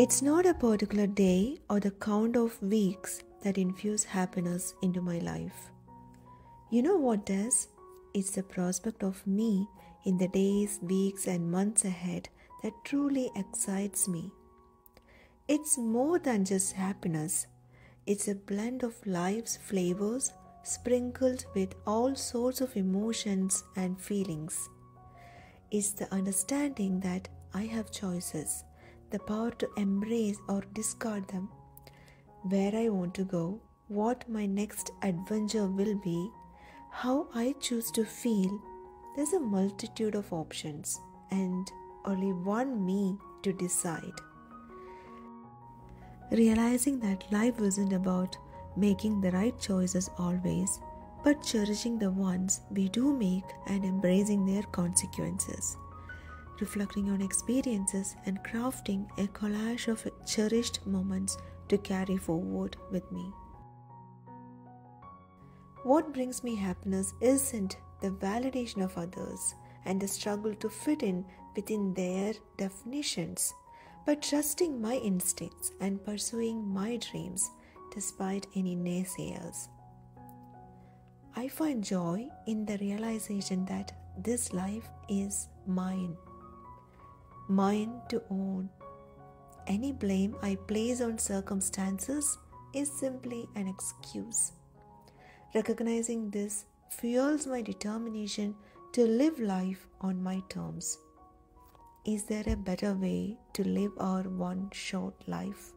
It's not a particular day or the count of weeks that infuse happiness into my life. You know what does? It's the prospect of me in the days, weeks and months ahead that truly excites me. It's more than just happiness. It's a blend of life's flavors sprinkled with all sorts of emotions and feelings. It's the understanding that I have choices, the power to embrace or discard them, where I want to go, what my next adventure will be, how I choose to feel. There's a multitude of options and only one me to decide. Realizing that life isn't about making the right choices always, but cherishing the ones we do make and embracing their consequences. Reflecting on experiences and crafting a collage of cherished moments to carry forward with me. What brings me happiness isn't the validation of others and the struggle to fit in within their definitions, but trusting my instincts and pursuing my dreams despite any naysayers. I find joy in the realization that this life is mine to own. Any blame I place on circumstances is simply an excuse. Recognizing this fuels my determination to live life on my terms. Is there a better way to live our one short life?